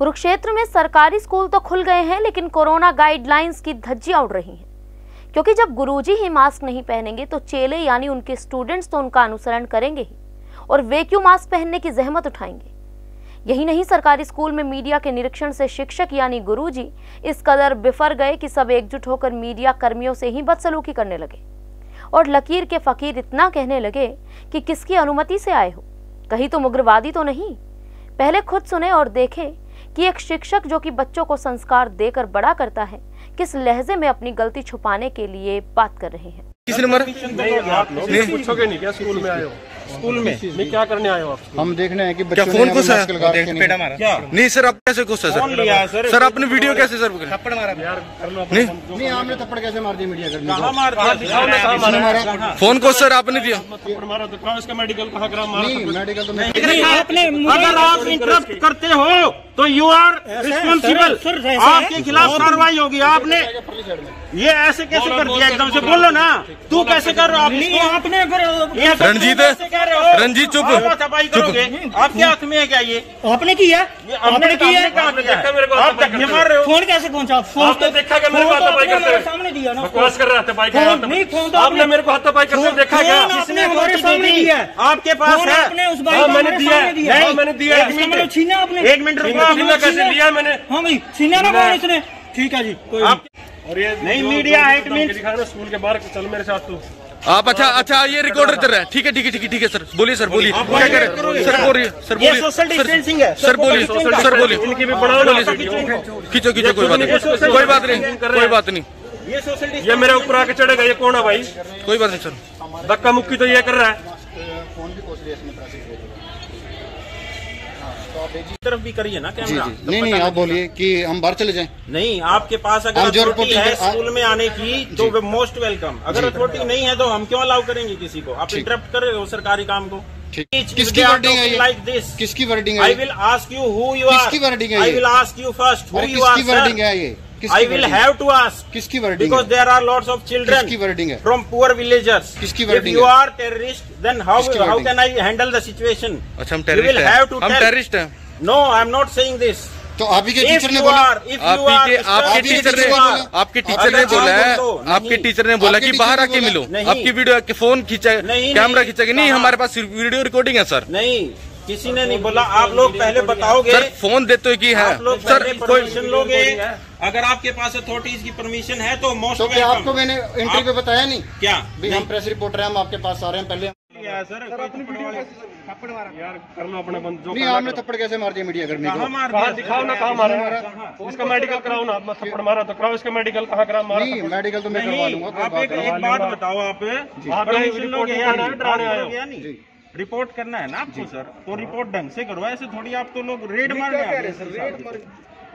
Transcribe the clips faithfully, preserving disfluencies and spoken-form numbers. कुरुक्षेत्र में सरकारी स्कूल तो खुल गए हैं, लेकिन कोरोना गाइडलाइंस की धज्जियां उड़ रही हैं, क्योंकि जब गुरुजी ही मास्क नहीं पहनेंगे तो चेले यानी उनके स्टूडेंट्स तो उनका अनुसरण करेंगे ही, और वे क्यों मास्क पहनने की जहमत उठाएंगे। यही नहीं, सरकारी स्कूल में मीडिया के निरीक्षण से शिक्षक यानी गुरुजी इस कदर बिफर गए कि सब एकजुट होकर मीडिया कर्मियों से ही बदसलूकी करने लगे और लकीर के फकीर इतना कहने लगे कि किसकी अनुमति से आए हो, कहीं तुम उग्रवादी तो नहीं। पहले खुद सुने और देखें कि एक शिक्षक जो कि बच्चों को संस्कार देकर बड़ा करता है, किस लहजे में अपनी गलती छुपाने के लिए बात कर रहे हैं। किस नंबर पूछोगे नहीं क्या स्कूल में आए हो? स्कूल में मैं क्या करने आए हो? हम देखने हैं कि बच्चों ने फोन को पेड़ा मारा। नहीं सर, आप कैसे गुस्सा सर? सर आपने वीडियो कैसे सर थप्पड़ मारा? नहीं नहीं, आपने थप्पड़ कैसे मार दिया मीडिया कर्मी को? फोन को सर आपने दिया थप्पड़ मारा तो कहां इसका मेडिकल कहां करा मारा? नहीं मेडिकल तो नहीं आपने। अगर आप इंटरप्ट करते हो तो यू आर रिस्पांसिबल, आपके खिलाफ कार्रवाई होगी। आपने ये ऐसे कैसे कर दिया? एकदम से बोलो ना, तू कैसे कर रहा हो? आपने रणजीत रंजीत चुप चुप आपके हाथ में है क्या? ये आपने किया, आपने किया, आप धक्के मार रहे हो। फोन कैसे पहुंचा? फोन तो देखा क्या मेरे को हाथापाई करते हुए? सामने दिया ना, बकवास कर रहा हाथापाई कर रहा। नहीं फोन तो आपने मेरे को हाथापाई करते हुए देखा क्या? किसने हमारे सामने दिया? आपके पास है, आपने उस बार मैंने दिया, नहीं मैंने दिया। एक मिनट छीना आपने, एक मिनट रुको, आपने कैसे लिया? मैंने हां भाई छीना ना भाई इसने। ठीक है जी और ये नहीं मीडिया है स्कूल के बाहर। चल मेरे साथ तू आप। अच्छा अच्छा ये रिकॉर्डर चल रहा है। ठीक है ठीक है ठीक है ठीक है सर बोलिए सर बोलिए क्या करें सर बोलिए सर बोलिए सोशल डिस्टेंसिंग है सर बोलिए सर बोलिए खींचो खींचो कोई बात नहीं कोई बात नहीं कोई बात नहीं ये सोशल डिस्टेंसिंग ये मेरे ऊपर आके चढ़ेगा। ये कौन है भाई? कोई बात नहीं सर, धक्का मुक्की तो ये कर रहा है। तरफ भी करिए ना कैमरा। नहीं नहीं आप बोलिए कि हम बाहर चले जाएं। नहीं आपके पास अगर अथॉरिटी है स्कूल में आने की तो मोस्ट वेलकम, अगर अथॉरिटी नहीं है तो हम क्यों अलाउ करेंगे किसी को? आप इंटरप्ट कर रहे हो सरकारी काम को। किसकी वर्डिंग है? लाइक दिस किसकी वर्डिंग है? I will ask you who you are. किसकी वर्डिंग है? I will ask you first who you are. किसकी वर्डिंग है ये? I will have to ask. किसकी wording? Because there are lots of children from poor villagers. किसकी wording? If you are terrorist, then how how can I handle the situation? अच्छा हम terrorist हैं. You will have to tell. हम terrorist हैं. No, I am not saying this. तो आप ही के teacher ने बोला, आपके टीचर ने आपके टीचर ने बोला है, आपके टीचर ने बोला कि बाहर आके मिलो। आपकी वीडियो के फोन खींचा, कैमरा खींचा कि नहीं? हमारे पास वीडियो रिकॉर्डिंग है सर। नहीं किसी ने नहीं बोला, आप लोग पहले बताओगे। सर फोन देते कि है सर परमिशन लोगे? अगर आपके पास अथॉरिटीज की परमिशन है तो मोस्ट वेलकम। आपको मैंने इंटरव्यू पे बताया नहीं क्या? हम प्रेस रिपोर्टर हैं, हम आपके पास आ रहे हैं। पहले सर अपनी वीडियो कैसे थप्पड़ मारा यार करना अपने बंद जो नहीं आपने थप्पड़ कैसे मार दिया मीडिया कर्मी को? कहां दिखाओ ना कहां मारा? इसका मेडिकल कराओ ना। आप थप्पड़ मारा तो कराओ इसका मेडिकल कहां करा मारा? नहीं मेडिकल तो मैं करवा लूंगा। आप एक बात बताओ, आप आप रिपोर्ट कराने आए हो, रिपोर्ट करना है ना आपको सर, तो रिपोर्ट ढंग से करो। ऐसे थोड़ी आप तो लोग रेड मार रहे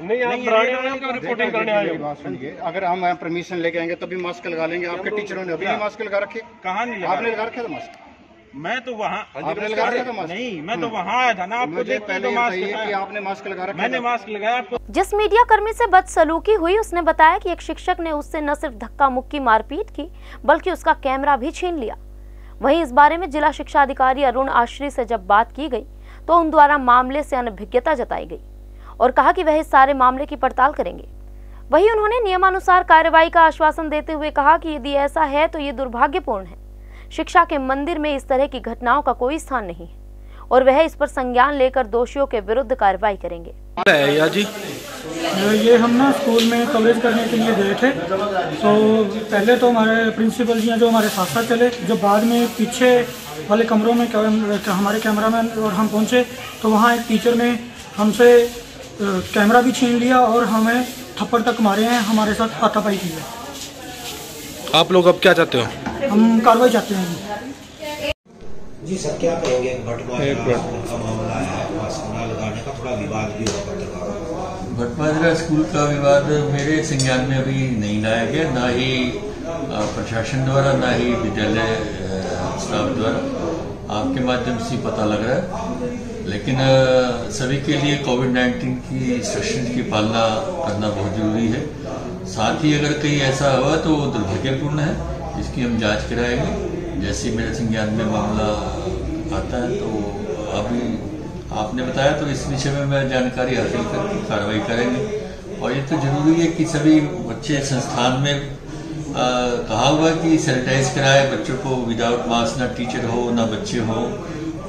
नहीं, आप आप रिपोर्टिंग करने आए हो। बात सुनिए, अगर हम परमिशन लेके आएंगे तभी मास्क लगा लेंगे। आपके टीचरों ने अभी मास्क लगा रखे? कहाँ नहीं आपने लगा रखा था मास्क? मैं तो वहाँ आपने लगा रखा था मास्क? नहीं मैं तो वहाँ आया था ना। आपको पहले मास्क आपने मास्क लगा रखा? मैंने मास्क लगाया। आपको जिस मीडिया कर्मी से बदसलूकी हुई उसने बताया कि एक शिक्षक ने उससे न सिर्फ धक्का मुक्की मारपीट की बल्कि उसका कैमरा भी छीन लिया। वहीं इस बारे में जिला शिक्षा अधिकारी अरुण आश्री से जब बात की गई तो उन द्वारा मामले से अनभिज्ञता जताई गई और कहा कि वह इस सारे मामले की पड़ताल करेंगे। वहीं उन्होंने नियमानुसार कार्रवाई का आश्वासन देते हुए कहा कि यदि ऐसा है तो ये दुर्भाग्यपूर्ण है। शिक्षा के मंदिर में इस तरह की घटनाओं का कोई स्थान नहीं है और वह इस पर संज्ञान लेकर दोषियों के विरुद्ध कार्रवाई करेंगे। ये हम ना स्कूल में कवरेज करने के लिए गए थे, तो पहले तो हमारे प्रिंसिपल जी हैं जो हमारे साथ साथ चले, जो बाद में पीछे वाले कमरों में हमारे कैमरामैन और हम पहुंचे तो वहाँ एक टीचर ने हमसे कैमरा भी छीन लिया और हमें थप्पड़ तक मारे हैं, हमारे साथ हाथापाई की है। आप लोग अब क्या चाहते हो? हम कार्रवाई चाहते हैं जी सर। क्या कहेंगे? भटपाजरा स्कूल का विवाद मेरे संज्ञान में अभी नहीं लाया गया, ना ही प्रशासन द्वारा ना ही विद्यालय स्टाफ द्वारा। आपके माध्यम से पता लग रहा है, लेकिन सभी के लिए कोविड नाइन्टीन की इंस्ट्रक्शन की पालना करना बहुत जरूरी है। साथ ही अगर कहीं ऐसा हुआ तो दुर्भाग्यपूर्ण है, इसकी हम जांच कराएंगे। जैसे मेरे संज्ञान में मामला आता है तो अभी आपने बताया, तो इस विषय में मैं जानकारी हासिल करके कार्रवाई करेंगे। और ये तो जरूरी है कि सभी बच्चे संस्थान में आ, कहा हुआ कि सैनिटाइज कराए बच्चों को विदाउट मास्क, ना टीचर हो ना बच्चे हो,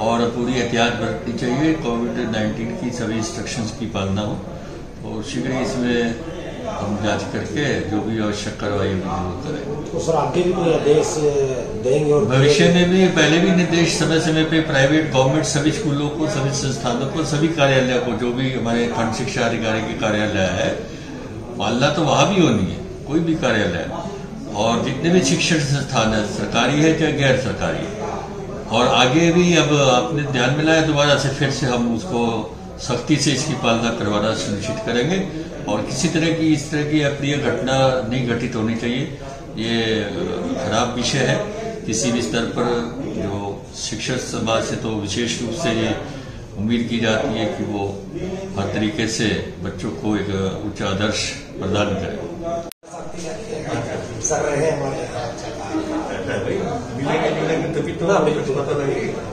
और पूरी एहतियात बरतनी चाहिए। कोविड नाइन्टीन की सभी इंस्ट्रक्शंस की पालना हो। तो शीघ्र ही इसमें हम जांच करके जो भी आवश्यक कार्रवाई होगी करेंगे। तो सर आगे भी कोई आदेश देंगे? और भविष्य में भी, पहले भी निर्देश समय समय पे प्राइवेट गवर्नमेंट सभी स्कूलों को, सभी संस्थानों को, सभी कार्यालयों को, जो भी हमारे खंड शिक्षा अधिकारी के कार्यालय है, पालना तो वहाँ भी होनी है, कोई भी कार्यालय और जितने भी शिक्षण संस्थान है, सरकारी है चाहे गैर सरकारी है। और आगे भी अब आपने ध्यान में लाया, दोबारा से फिर से हम उसको सख्ती से इसकी पालना करवाना सुनिश्चित करेंगे। और किसी तरह की इस तरह की अप्रिय घटना नहीं घटित होनी चाहिए। ये खराब विषय है किसी भी स्तर पर। जो शिक्षक समाज से तो विशेष रूप से ये उम्मीद की जाती है कि वो हर तरीके से बच्चों को एक उच्च आदर्श प्रदान करें। सर रहे हमारे तभी तो पता लगेगा।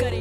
करें।